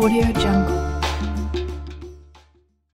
AudioJungle.